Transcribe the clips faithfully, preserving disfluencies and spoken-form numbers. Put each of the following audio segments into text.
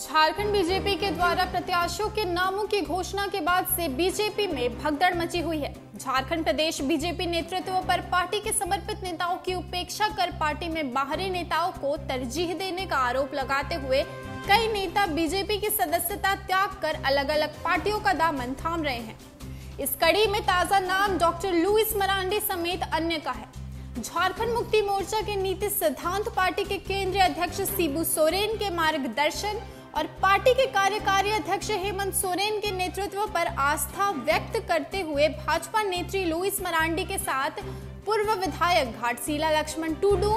Jharkhand BJP के द्वारा प्रत्याशियों के नामों की घोषणा के बाद से बीजेपी में भगदड़ मची हुई है। झारखंड प्रदेश बीजेपी नेतृत्व पर पार्टी के समर्पित नेताओं की उपेक्षा कर पार्टी में बाहरी नेताओं को तरजीह देने का आरोप लगाते हुए कई नेता बीजेपी की सदस्यता त्याग कर अलग अलग पार्टियों का दामन थाम रहे हैं। इस कड़ी में ताजा नाम डॉक्टर लुईस मरांडी समेत अन्य का है। झारखंड मुक्ति मोर्चा के नीति सिद्धांत पार्टी के केंद्रीय अध्यक्ष सीबू सोरेन के मार्गदर्शन और पार्टी के कार्यकारी अध्यक्ष हेमंत सोरेन के नेतृत्व पर आस्था व्यक्त करते हुए भाजपा नेत्री लुईस मरांडी के साथ पूर्व विधायक घाटसीला लक्ष्मण टूडू,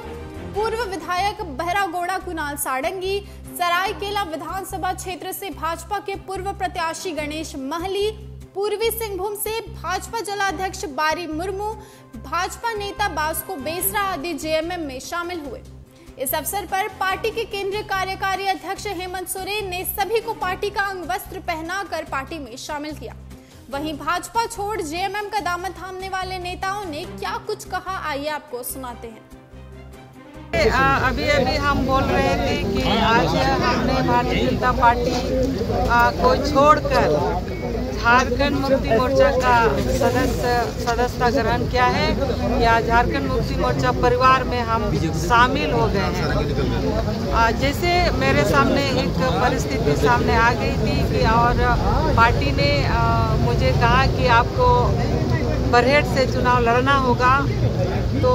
पूर्व विधायक बहरागोड़ा कुणाल साड़ी, सरायकेला विधानसभा क्षेत्र से भाजपा के पूर्व प्रत्याशी गणेश महली, पूर्वी सिंहभूम से भाजपा जिलाध्यक्ष बारी मुर्मू, भाजपा नेता बास्को बेसरा आदि जेएमएम में शामिल हुए। इस अवसर पर पार्टी के केंद्रीय कार्यकारी अध्यक्ष हेमंत सोरेन ने सभी को पार्टी का अंग वस्त्र पहनाकर पार्टी में शामिल किया। वहीं भाजपा छोड़ जेएमएम का दामन थामने वाले नेताओं ने क्या कुछ कहा, आइए आपको सुनाते हैं। अभी अभी हम बोल रहे थे कि आज हमने भारतीय जनता पार्टी को छोड़कर झारखंड मुक्ति मोर्चा का सदस्य सदस्यता ग्रहण किया है या झारखंड मुक्ति मोर्चा परिवार में हम शामिल हो गए हैं। जैसे मेरे सामने एक परिस्थिति सामने आ गई थी कि और पार्टी ने मुझे कहा कि आपको बरहेट से चुनाव लड़ना होगा, तो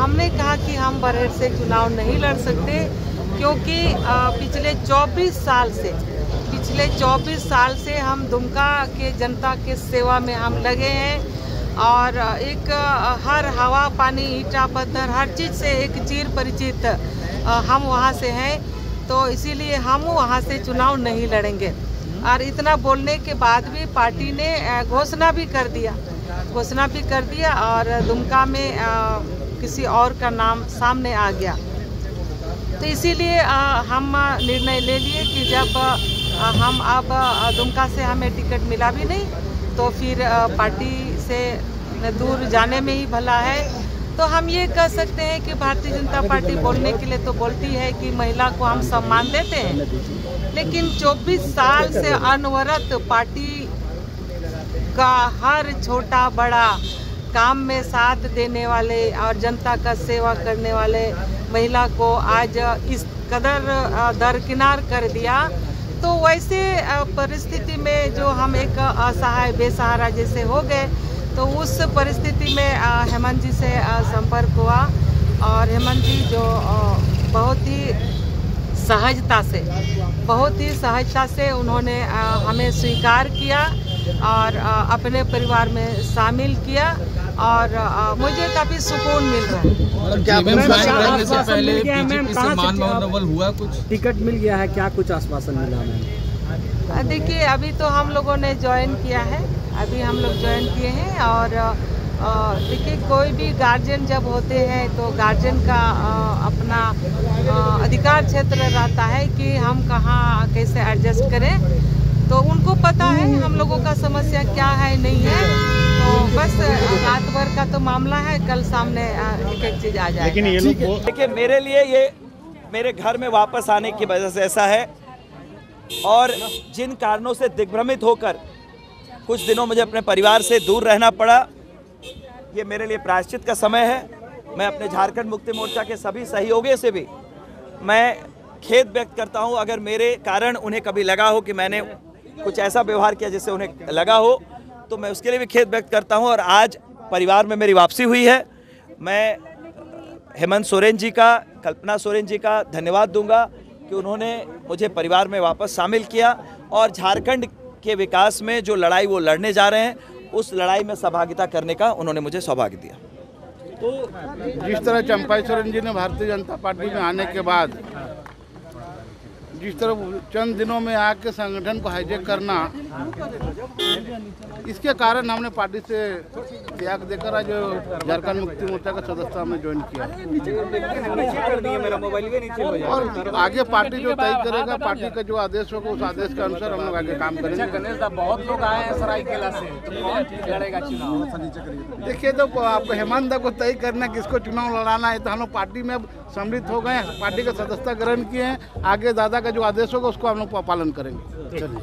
हमने कहा कि हम बरहेट से चुनाव नहीं लड़ सकते क्योंकि पिछले चौबीस साल से पिछले चौबीस साल से हम दुमका के जनता के सेवा में हम लगे हैं और एक हर हवा पानी ईटा पत्थर हर चीज़ से एक चिर परिचित हम वहाँ से हैं, तो इसीलिए हम वहाँ से चुनाव नहीं लड़ेंगे। और इतना बोलने के बाद भी पार्टी ने घोषणा भी कर दिया घोषणा भी कर दिया और दुमका में आ, किसी और का नाम सामने आ गया, तो इसीलिए हम निर्णय ले लिए कि जब आ, हम अब दुमका से हमें टिकट मिला भी नहीं तो फिर आ, पार्टी से दूर जाने में ही भला है। तो हम ये कह सकते हैं कि भारतीय जनता पार्टी बोलने के लिए तो बोलती है कि महिला को हम सम्मान देते हैं, लेकिन चौबीस साल से अनवरत पार्टी का हर छोटा बड़ा काम में साथ देने वाले और जनता का सेवा करने वाले महिला को आज इस कदर दरकिनार कर दिया। तो वैसे परिस्थिति में जो हम एक असहाय बेसहारा जैसे हो गए, तो उस परिस्थिति में हेमंत जी से संपर्क हुआ और हेमंत जी जो बहुत ही सहजता से बहुत ही सहजता से उन्होंने हमें स्वीकार किया और अपने परिवार में शामिल किया और मुझे काफी सुकून मिल रहा है। क्या से पहले बीजेपी से मानमोहन हुआ, कुछ टिकट मिल गया है, क्या कुछ आश्वासन मिला है? देखिए अभी तो हम लोगों ने ज्वाइन किया है, अभी हम लोग ज्वाइन किए हैं और देखिए कोई भी गार्जियन जब होते हैं तो गार्जियन का अपना अधिकार क्षेत्र रहता है कि हम कहाँ कैसे एडजस्ट करें, तो उनको पता है हम लोगों का समस्या क्या है नहीं है, तो बस रात भर का तो मामला है, कल सामने एक एक चीज आ जाए। लेकिन ये लोग देखिए मेरे लिए ये मेरे घर में वापस आने की वजह से ऐसा है और जिन कारणों से दिग्भ्रमित होकर कुछ दिनों मुझे अपने परिवार से दूर रहना पड़ा, ये मेरे लिए प्रायश्चित का समय है। मैं अपने झारखंड मुक्ति मोर्चा के सभी सहयोगियों से भी मैं खेद व्यक्त करता हूँ, अगर मेरे कारण उन्हें कभी लगा हो कि मैंने कुछ ऐसा व्यवहार किया जिससे उन्हें लगा हो, तो मैं उसके लिए भी खेद व्यक्त करता हूं। और आज परिवार में मेरी वापसी हुई है। मैं हेमंत सोरेन जी का, कल्पना सोरेन जी का धन्यवाद दूंगा कि उन्होंने मुझे परिवार में वापस शामिल किया और झारखंड के विकास में जो लड़ाई वो लड़ने जा रहे हैं उस लड़ाई में सहभागिता करने का उन्होंने मुझे सौभाग्य दिया। तो जिस तरह चंपाई सोरेन जी ने भारतीय जनता पार्टी में आने के बाद जिस तरह चंद दिनों में आके संगठन को हाईजेक करना इसके कारण हमने पार्टी से त्याग देकर आज झारखंड मुक्ति मोर्चा का सदस्य हमने ज्वाइन किया और आगे पार्टी जो तय करेगा, पार्टी का जो आदेश होगा उस आदेश के अनुसार हम लोग आगे काम करेंगे। गणेश दा, बहुत लोग आए हैं सरायकेला से, कौन लड़ेगा चुनाव? देखिए तो आपको हेमंत दा को तय करना किसको चुनाव लड़ाना है, तो हम लोग पार्टी में सम्मिलित हो गए, पार्टी का सदस्यता ग्रहण किए हैं। आगे दादा का जो आदेश होगा उसको हम लोग पालन करेंगे। चलिए,